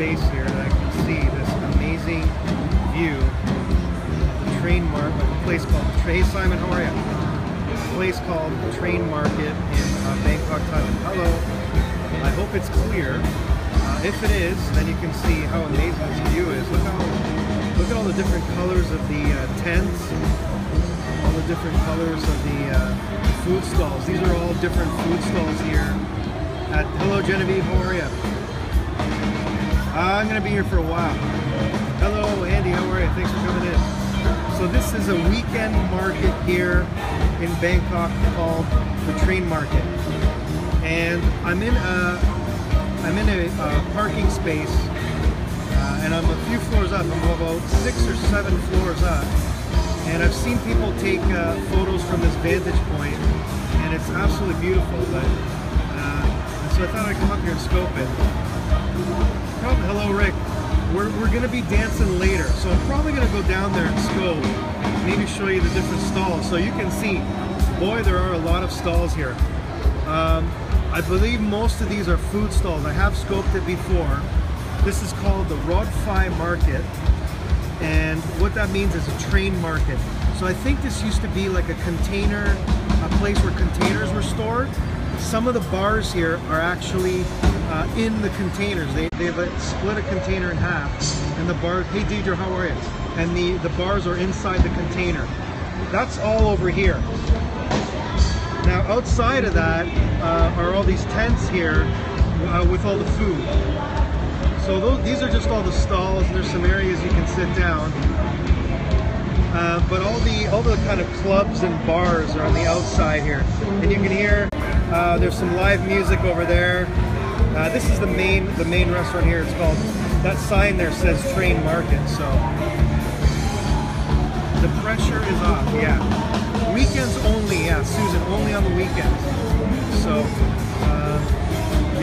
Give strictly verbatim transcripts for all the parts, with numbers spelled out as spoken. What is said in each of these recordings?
space here that I can see this amazing view of the Train Market, like a place called, hey Simon, how are you? This place called Train Market in uh, Bangkok, Thailand. Hello. I hope it's clear. Uh, if it is, then you can see how amazing this view is. Look how, look at all the different colors of the uh, tents, all the different colors of the uh, food stalls. These are all different food stalls here. At, hello Genevieve, how are you? Uh, I'm going to be here for a while. Hello Andy, how are you? Thanks for coming in. So this is a weekend market here in Bangkok called the Train Market. And I'm in a, I'm in a, a parking space uh, and I'm a few floors up. I'm about six or seven floors up. And I've seen people take uh, photos from this vantage point, and it's absolutely beautiful. But so I thought I'd come up here and scope it. Probably, hello Rick. We're, we're going to be dancing later, so I'm probably going to go down there and scope. Maybe show you the different stalls so you can see. Boy, there are a lot of stalls here. Um, I believe most of these are food stalls. I have scoped it before. This is called the Rot Fai Market, and what that means is a train market. So I think this used to be like a container, a place where containers were stored. Some of the bars here are actually uh, in the containers. They, they've split a container in half, and the bars, hey Deidre, how are you? And the, the bars are inside the container. That's all over here. Now outside of that uh, are all these tents here uh, with all the food. So those, these are just all the stalls, and there's some areas you can sit down. Uh, but all the, all the kind of clubs and bars are on the outside here. And you can hear Uh, there's some live music over there. Uh, this is the main the main restaurant here. It's called, that sign there says Train Market, so the pressure is off, yeah. Weekends only, yeah, Susan, only on the weekends. So, uh,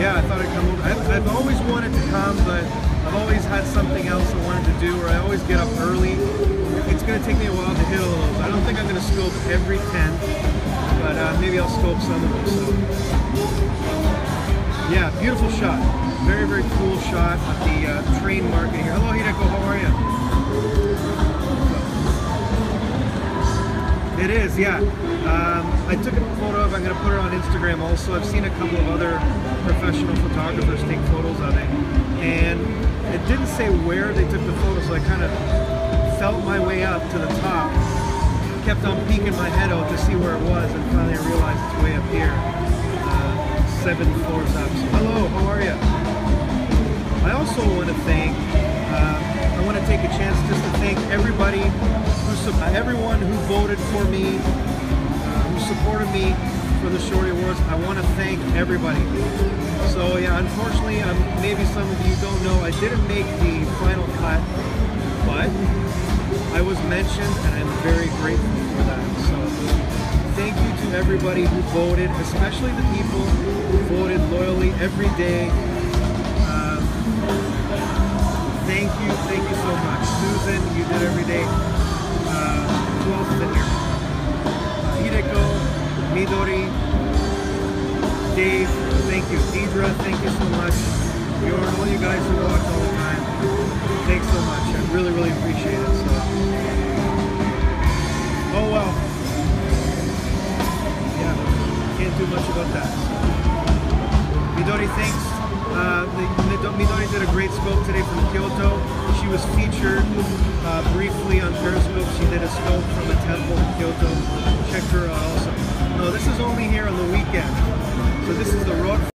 yeah, I thought I'd come over. I've, I've always wanted to come, but I've always had something else I wanted to do, or I always get up early. It's gonna take me a while to hit all those. I don't think I'm gonna scope every tent, but uh, maybe I'll scope some of them, so. Yeah, beautiful shot. Very, very cool shot of the uh, Train Market here. Hello, Hideko, how are you? It is, yeah. Um, I took a photo of it. I'm gonna put it on Instagram also. I've seen a couple of other professional photographers take photos of it. And it didn't say where they took the photos, so I kind of felt my way up to the top. Kept on peeking my head out to see where it was, and finally I realized it's way up here, uh, seven floors up. So, hello, how are you? I also want to thank, uh, I want to take a chance just to thank everybody, who, everyone who voted for me, uh, who supported me for the Shorty Awards. I want to thank everybody. So yeah, unfortunately, I'm, maybe some of you don't know, I didn't make the final cut, but I was mentioned, and I'm very grateful for that. So, thank you to everybody who voted, especially the people who voted loyally every day. Um, thank you, thank you so much. Susan, you did every day. Uh, who else is in here? Uh, Hideko, Midori, Dave, thank you. Deidre, thank you so much. You're all you guys who watch all the time. Thanks so much. I really, really appreciate it. So. Oh well. Yeah, can't do much about that. Midori, thanks. Uh, the, Midori did a great scope today from Kyoto. She was featured uh, briefly on Periscope. She did a scope from a temple in Kyoto. Check her out also. No, this is only here on the weekend. So this is the Rot